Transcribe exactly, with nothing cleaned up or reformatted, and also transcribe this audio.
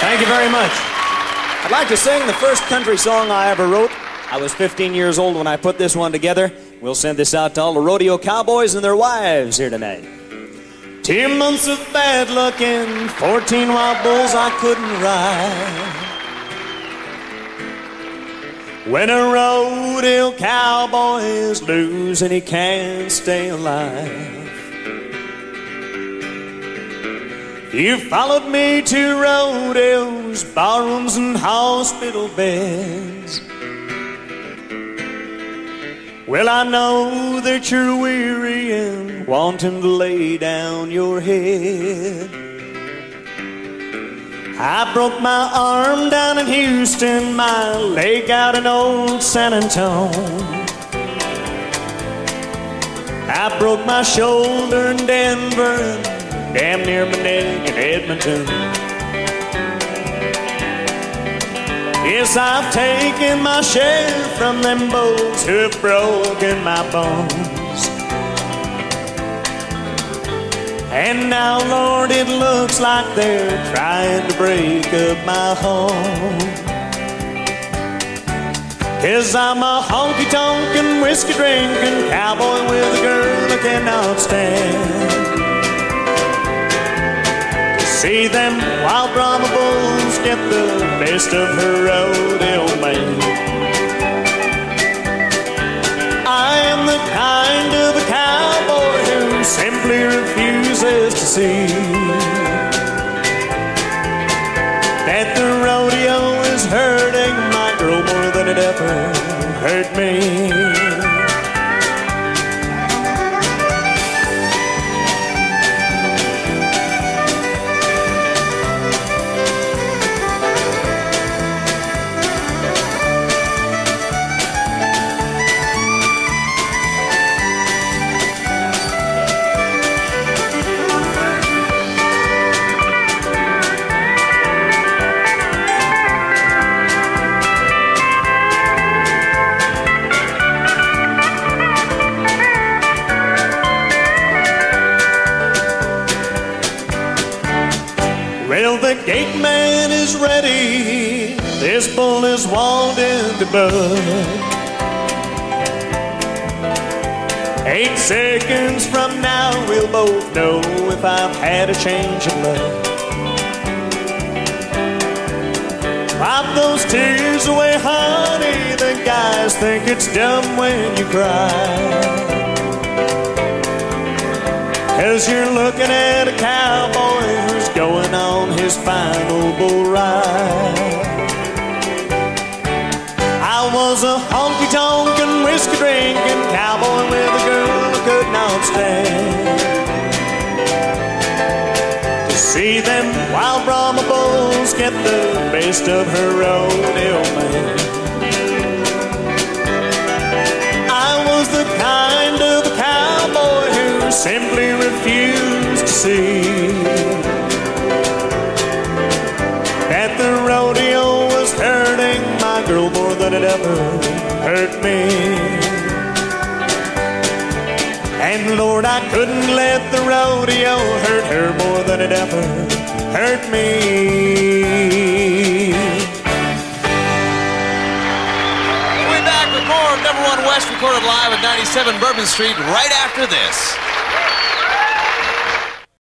Thank you very much. I'd like to sing the first country song I ever wrote. I was fifteen years old when I put this one together. We'll send this out to all the rodeo cowboys and their wives here tonight. Ten months of bad luck and fourteen wild bulls I couldn't ride. When a rodeo cowboy is losing, he can't stay alive. You followed me to rodeos, barrooms, and hospital beds. Well, I know that you're weary and wanting to lay down your head. I broke my arm down in Houston, my leg out in old San Antonio. I broke my shoulder in Denver and damn near my neck in Edmonton. Yes, I've taken my share from them bulls who have broken my bones. And now, Lord, it looks like they're trying to break up my home. 'Cause I'm a honky-tonkin', whiskey-drinkin' cowboy with a girl I cannot stand. To see them wild Brahma bulls get the best of her rodeo man. I am the kind of a cowboy who simply refuses to see that the rodeo is hurting my girl more than it ever hurt me. The gate man is ready, this bull is walled in the bud. Eight seconds from now we'll both know if I've had a change of love. Wipe those tears away, honey, the guys think it's dumb when you cry. 'Cause you're looking at a cowboy who's going on his final bull ride. I was a honky-tonkin', whiskey-drinkin' cowboy with a girl I could not stand. To see them wild Brahma bulls get the best of her rodeo man. I was the kind of a cowboy who simply refused to see that the rodeo was hurting my girl more than it ever hurt me. And Lord, I couldn't let the rodeo hurt her more than it ever hurt me. We'll be back with more of number one West recorded live at ninety-seven Bourbon Street right after this.